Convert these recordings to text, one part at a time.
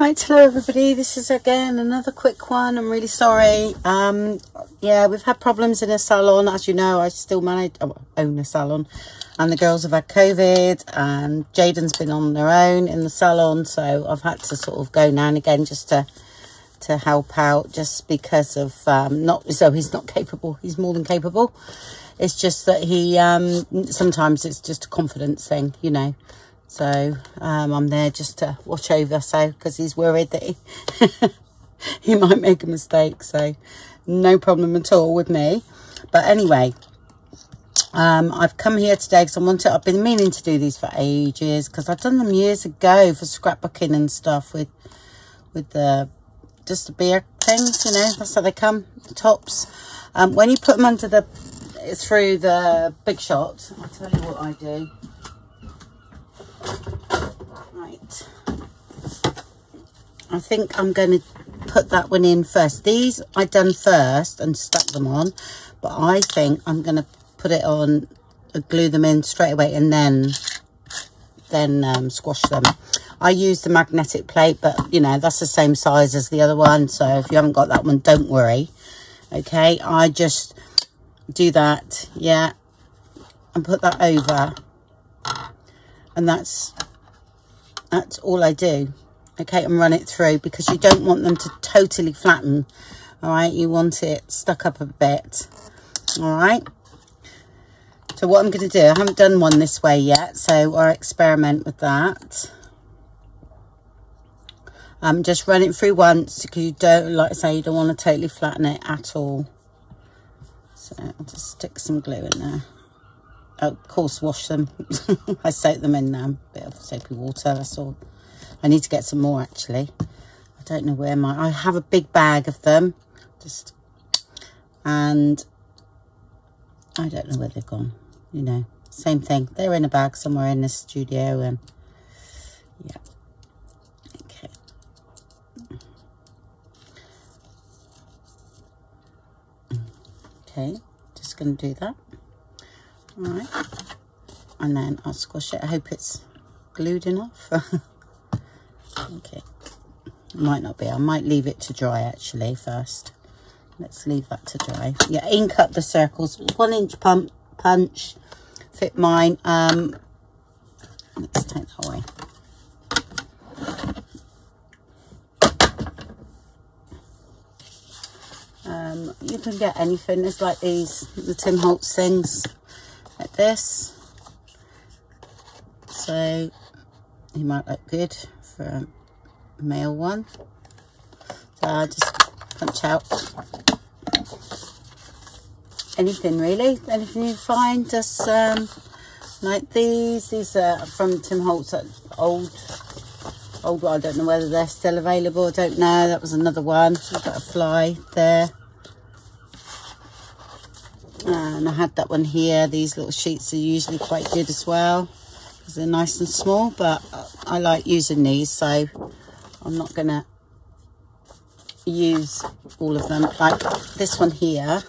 Right, hello everybody, this is again another quick one. I'm really sorry. Yeah, we've had problems in a salon. As you know, I still own a salon, and the girls have had COVID, and Jaden's been on their own in the salon, so I've had to sort of go now and again just to help out, just because of not so he's not capable. He's more than capable. It's just that he sometimes it's just a confidence thing, you know. So I'm there just to watch over, so because he's worried that he might make a mistake, so no problem at all with me. But anyway, I've come here today because I've been meaning to do these for ages, because I've done them years ago for scrapbooking and stuff with the just the beer things, you know. That's how they come, the tops. When you put them under the through the Big Shot, I'll tell you what I do. Right, I think I'm going to put that one in first. These I done first and stuck them on, but I think I'm going to put it on, glue them in straight away, and then squash them. I use the magnetic plate, but you know, that's the same size as the other one, so if you haven't got that one, don't worry. Okay, I just do that, yeah, and put that over. And that's all I do, okay, and run it through, because you don't want them to totally flatten, all right? You want it stuck up a bit, all right? So what I'm going to do, I haven't done one this way yet, so I'll experiment with that. Just run it through once, because you don't, like I say, you don't want to totally flatten it at all. So I'll just stick some glue in there. Of course, wash them. I soak them in a bit of soapy water, that's all. I need to get some more, actually. I don't know where my... I have a big bag of them. Just... And... I don't know where they've gone. You know, same thing. They're in a bag somewhere in this studio. And yeah. Okay. Okay. Just going to do that. All right, and then I'll squash it. I hope it's glued enough. Okay, it might not be. I might leave it to dry actually first. Let's leave that to dry. Yeah, ink up the circles. 1 inch punch fit mine. Let's take that away. You can get anything. It's like these, the Tim Holtz things. Like this, so he might look good for a male one, so I'll just punch out anything really, anything you find. Just like these are from Tim Holtz, old, I don't know whether they're still available, I don't know. That was another one. I've got a fly there. And I had that one here. These little sheets are usually quite good as well, because they're nice and small, but I like using these, so I'm not going to use all of them. Like this one here,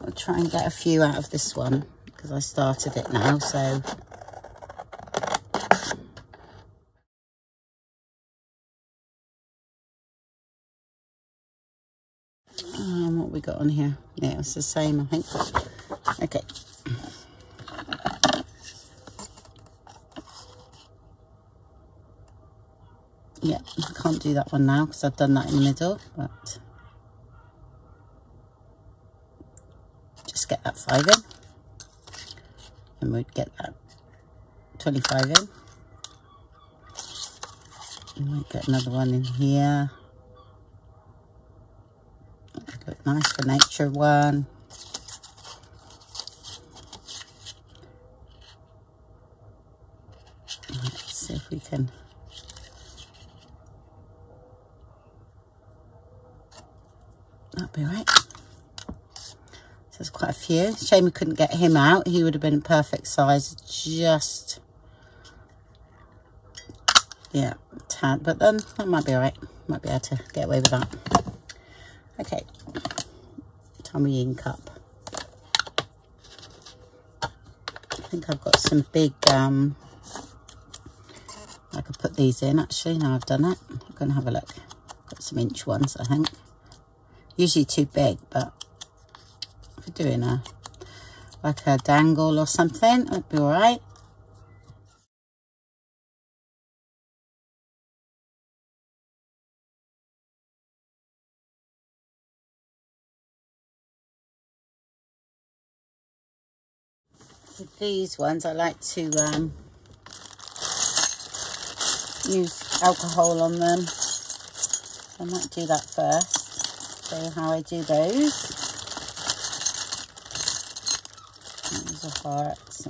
I'll try and get a few out of this one, because I started it now, so... we got on here, yeah, it's the same, I think. Okay, yeah, I can't do that one now because I've done that in the middle, but just get that 5 in, and we'd get that 25 in, and we'd get another one in here. Look nice for nature one. Let's see if we can. That'll be right. So there's quite a few. Shame we couldn't get him out. He would have been a perfect size. Just yeah, tad. But then that might be alright. Might be able to get away with that. Okay, tummy ink up. I think I've got some big I could put these in actually. Now I've done it, I'm going to have a look. Got some inch ones, I think. Usually too big, but if we're doing a like a dangle or something, that'd be all right. With these ones, I like to use alcohol on them. I might do that first, show how I do those. These are hearts,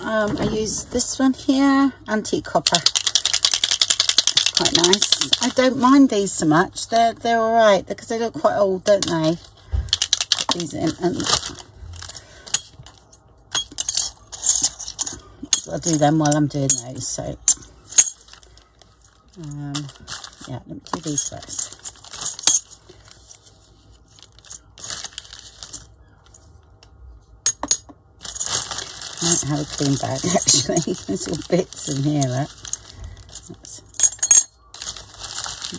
and I use this one here, antique copper. It's quite nice. I don't mind these so much. They're all right because they look quite old, don't they? Put these in, and I'll do them while I'm doing those. So. Yeah, let me do these first. I don't have a clean bag actually, there's all bits in here, right? I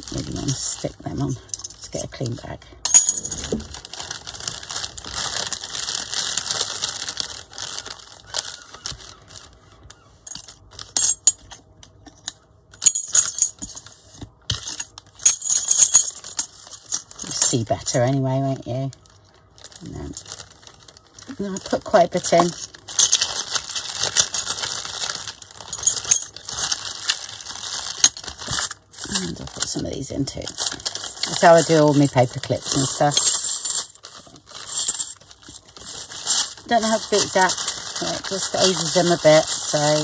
don't really want to stick them on. Let's get a clean bag. Better anyway, won't you? And then I put quite a bit in. And I'll put some of these in too. That's how I do all my paper clips and stuff. Don't know how to be exact, but it just ages them a bit, so.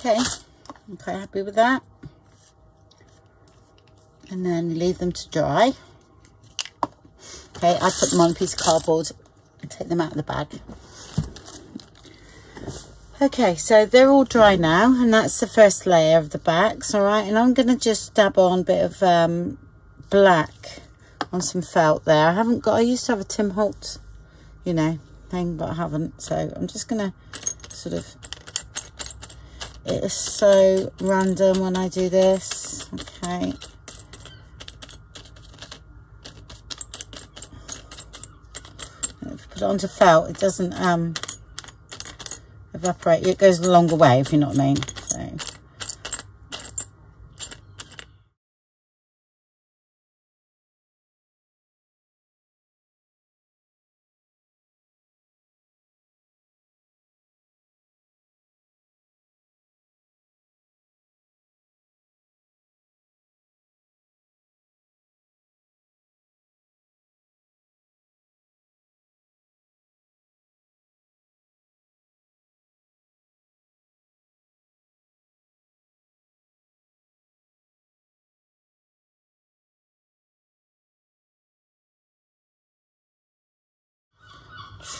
Okay, I'm quite happy with that. And then leave them to dry. Okay, I put them on a piece of cardboard and take them out of the bag. Okay, so they're all dry now, and that's the first layer of the backs, all right? And I'm going to just dab on a bit of black on some felt there. I haven't got, I used to have a Tim Holtz, you know, thing, but I haven't. So I'm just going to sort of... It is so random when I do this. Okay. If you put it onto felt, it doesn't evaporate. It goes a longer way, if you know what I mean. So.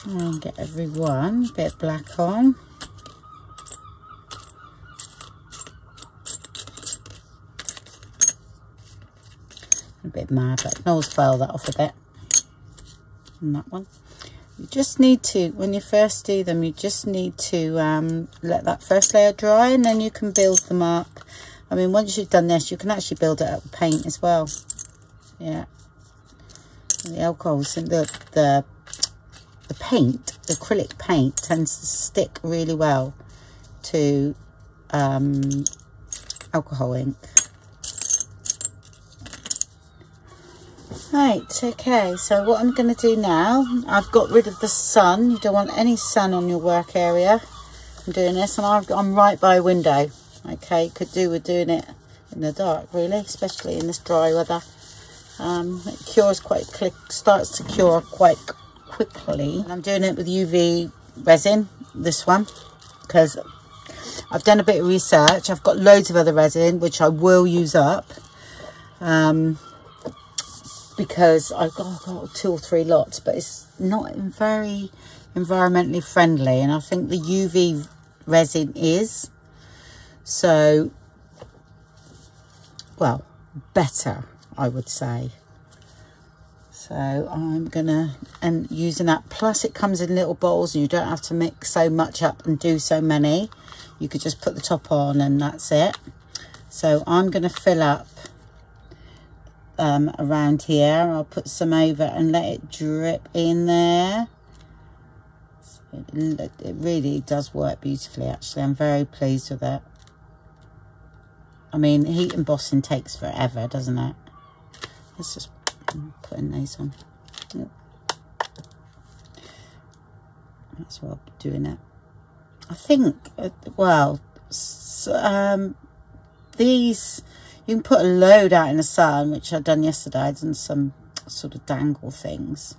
Try and get everyone a bit of black on. A bit mad, but I can always file that off a bit. And that one. You just need to, when you first do them, you just need to let that first layer dry, and then you can build them up. I mean, once you've done this, you can actually build it up with paint as well. Yeah. And the alcohols and the paint, the acrylic paint, tends to stick really well to alcohol ink. Right, okay, so what I'm going to do now, I've got rid of the sun. You don't want any sun on your work area. I'm doing this, and I'm right by a window. Okay, could do with doing it in the dark, really, especially in this dry weather. It cures starts to cure quite quickly. And I'm doing it with UV resin, this one, because I've done a bit of research. I've got loads of other resin, which I will use up, because I've got 2 or 3 lots, but it's not very environmentally friendly, and I think the UV resin is. So, well, better, I would say. So I'm gonna, and using that, plus it comes in little bottles and you don't have to mix so much up and do so many. You could just put the top on and that's it. So I'm gonna fill up around here. I'll put some over and let it drip in there. It really does work beautifully, actually. I'm very pleased with it. I mean, heat embossing takes forever, doesn't it? Let's just put these on. That's well doing it. I think, well, these, you can put a load out in the sun, which I've done yesterday. I did some sort of dangle things.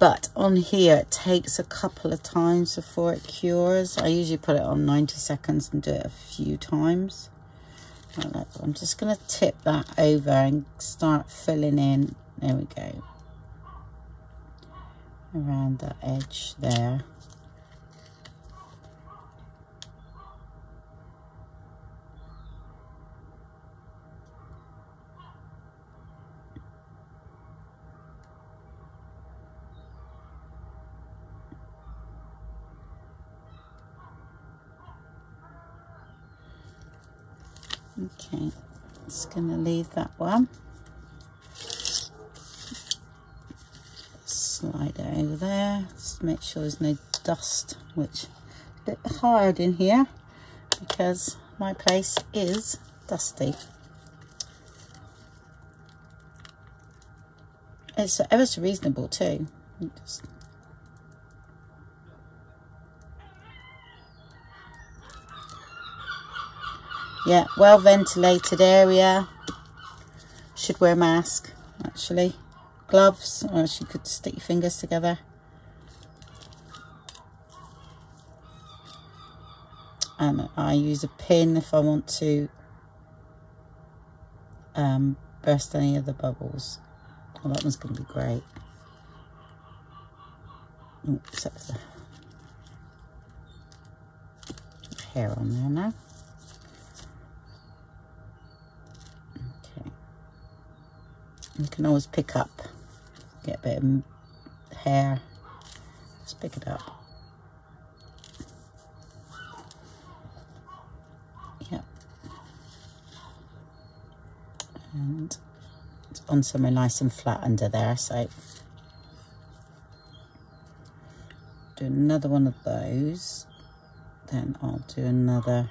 But on here, it takes a couple of times before it cures. I usually put it on 90 seconds and do it a few times. Like that. I'm just going to tip that over and start filling in. There we go. Around the edge there. Okay, just going to leave that one. Slide it over there, just make sure there's no dust, which is a bit hard in here because my place is dusty. It's ever so reasonable too. Just yeah, well ventilated area. Should wear a mask, actually. Gloves, or you could stick your fingers together. And I use a pin if I want to burst any of the bubbles. Well, that one's going to be great. Except for the hair on there now. You can always pick up, get a bit of hair, just pick it up. Yep. And it's on somewhere nice and flat under there, so. Do another one of those, then I'll do another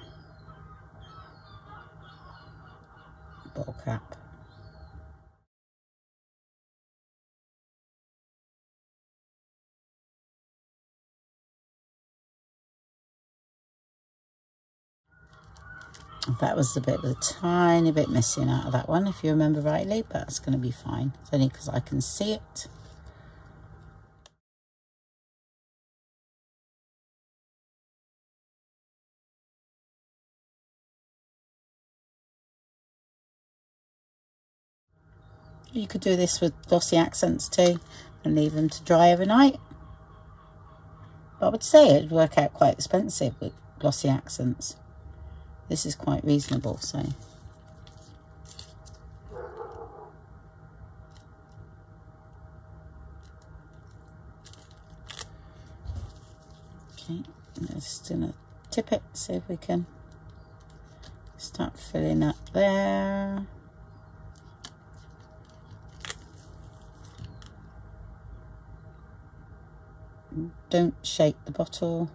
bottle cap. That was a bit of a tiny bit missing out of that one, if you remember rightly, but it's going to be fine. It's only because I can see it. You could do this with glossy accents too and leave them to dry overnight. But I would say it would work out quite expensive with glossy accents. This is quite reasonable, so. Okay, just gonna tip it, see if we can start filling up there. Don't shake the bottle.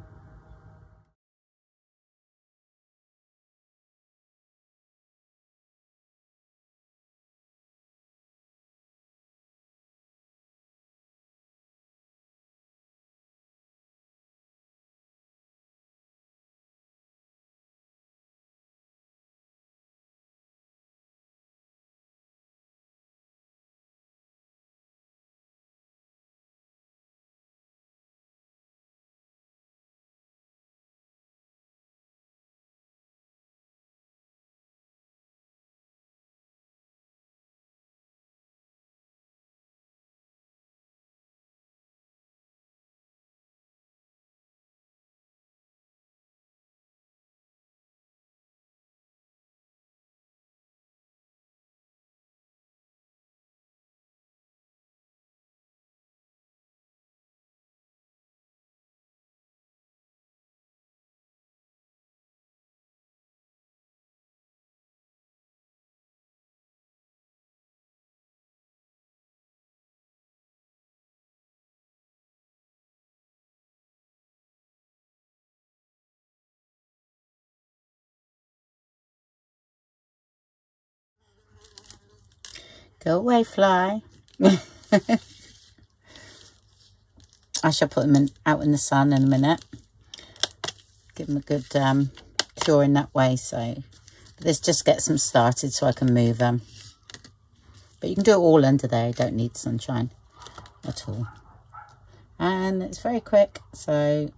Go away, fly. I shall put them in, out in the sun in a minute. Give them a good curing that way. So let's just get some started so I can move them. But you can do it all under there. You don't need sunshine at all. And it's very quick. So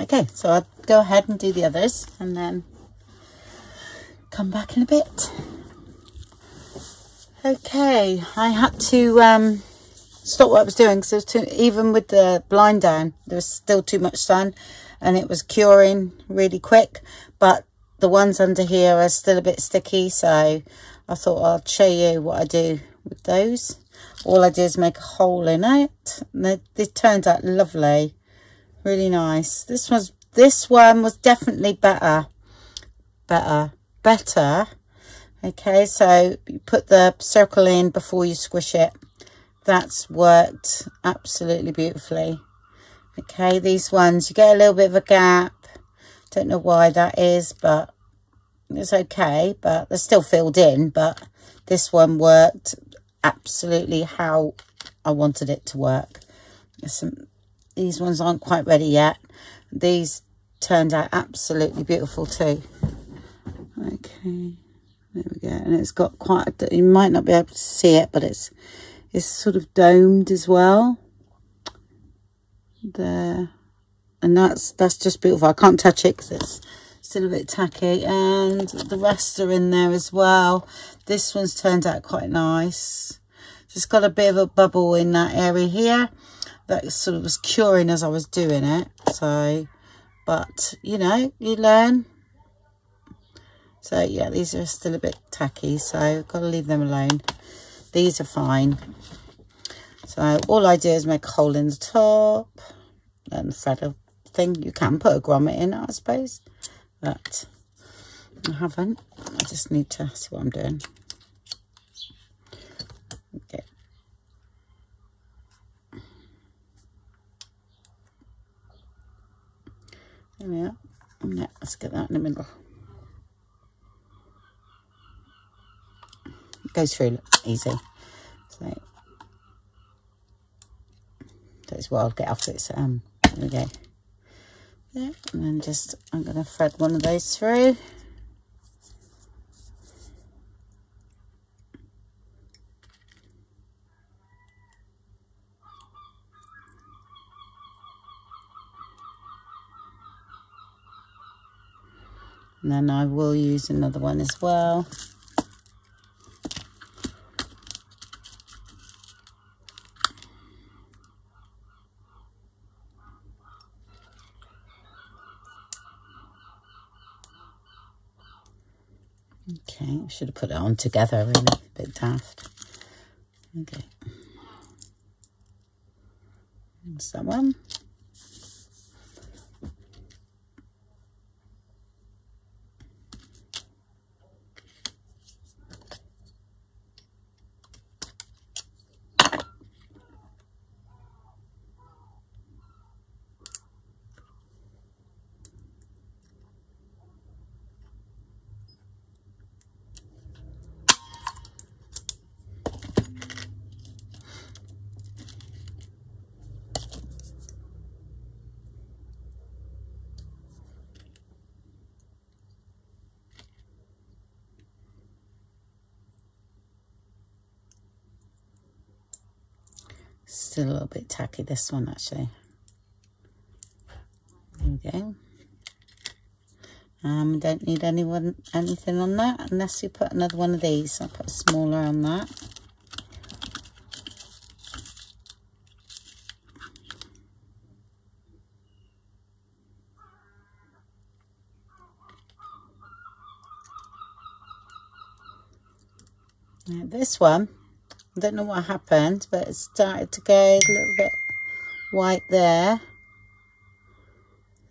okay, so I'll go ahead and do the others and then come back in a bit. Okay, I had to stop what I was doing because even with the blind down, there was still too much sun and it was curing really quick. But the ones under here are still a bit sticky, so I thought I'll show you what I do with those. All I did is make a hole in it, and they turned out lovely. Really nice. This one was definitely better. Okay, so you put the circle in before you squish it. That's worked absolutely beautifully. Okay, these ones you get a little bit of a gap. Don't know why that is, but it's okay. But they're still filled in, but this one worked absolutely how I wanted it to work. These ones aren't quite ready yet. These turned out absolutely beautiful too. Okay, there we go. And it's got quite a, you might not be able to see it, but it's sort of domed as well. There. And that's just beautiful. I can't touch it because it's still a bit tacky. And the rest are in there as well. This one's turned out quite nice. Just got a bit of a bubble in that area here. That sort of was curing as I was doing it. So, but, you know, you learn. So, yeah, these are still a bit tacky. So, got to leave them alone. These are fine. So, all I do is make a hole in the top. And thread a thing. You can put a grommet in it, I suppose. But I haven't. I just need to see what I'm doing. Okay. There we are. Yeah, let's get that in the middle. It goes through easy. So that's what I'll get off it. So, there we go. There, and then just, I'm going to thread one of those through. And then I will use another one as well. Okay, I should have put it on together really, a bit daft. Okay. There's that one. Still a little bit tacky, this one actually. There we go. Don't need anything on that unless you put another one of these. I'll put a smaller on that. Now this one, I don't know what happened, but it started to go a little bit white there.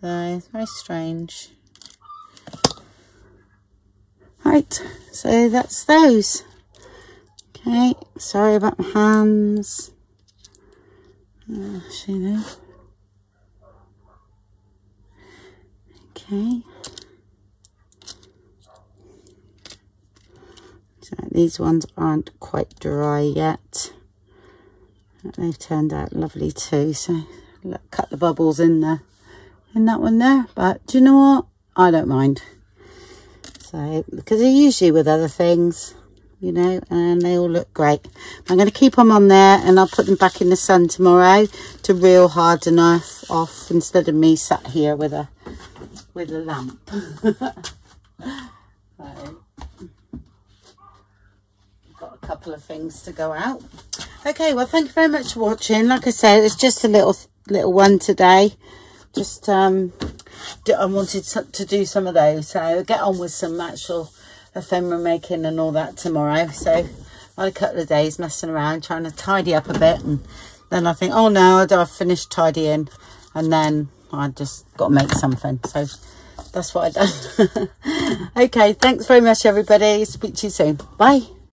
So it's very strange. Right, so that's those. Okay, sorry about my hands. See them. Okay. So these ones aren't quite dry yet. They've turned out lovely too. So cut the bubbles in there, in that one there. But do you know what? I don't mind. So because they're usually with other things, you know, and they all look great. I'm going to keep them on there, and I'll put them back in the sun tomorrow to real harden off instead of me sat here with a lamp. So, got a couple of things to go out. Okay, well, thank you very much for watching. Like I said, it's just a little one today. Just I wanted to do some of those, so get on with some actual ephemera making and all that tomorrow. So I had a couple of days messing around trying to tidy up a bit, and then I think, oh no, I've finished tidying, and then I just got to make something. So that's what I done. Okay, thanks very much everybody. Speak to you soon. Bye.